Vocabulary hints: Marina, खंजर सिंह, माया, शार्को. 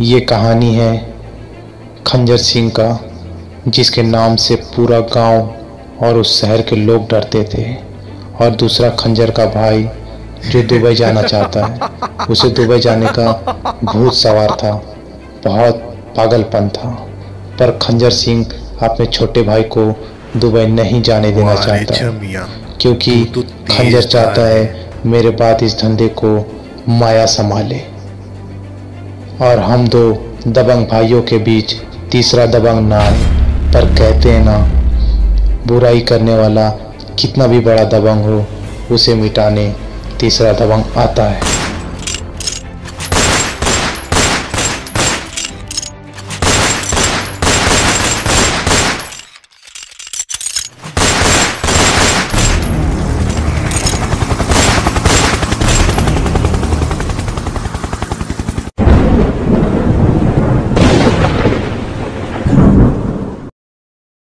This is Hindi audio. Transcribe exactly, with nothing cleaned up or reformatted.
ये कहानी है खंजर सिंह का, जिसके नाम से पूरा गांव और उस शहर के लोग डरते थे। और दूसरा खंजर का भाई जो दुबई जाना चाहता है, उसे दुबई जाने का भूत सवार था, बहुत पागलपन था। पर खंजर सिंह अपने छोटे भाई को दुबई नहीं जाने देना चाहता, क्योंकि खंजर चाहता है मेरे बाद इस धंधे को माया संभाले। और हम दो दबंग भाइयों के बीच तीसरा दबंग ना आए। पर कहते हैं ना, बुराई करने वाला कितना भी बड़ा दबंग हो, उसे मिटाने तीसरा दबंग आता है।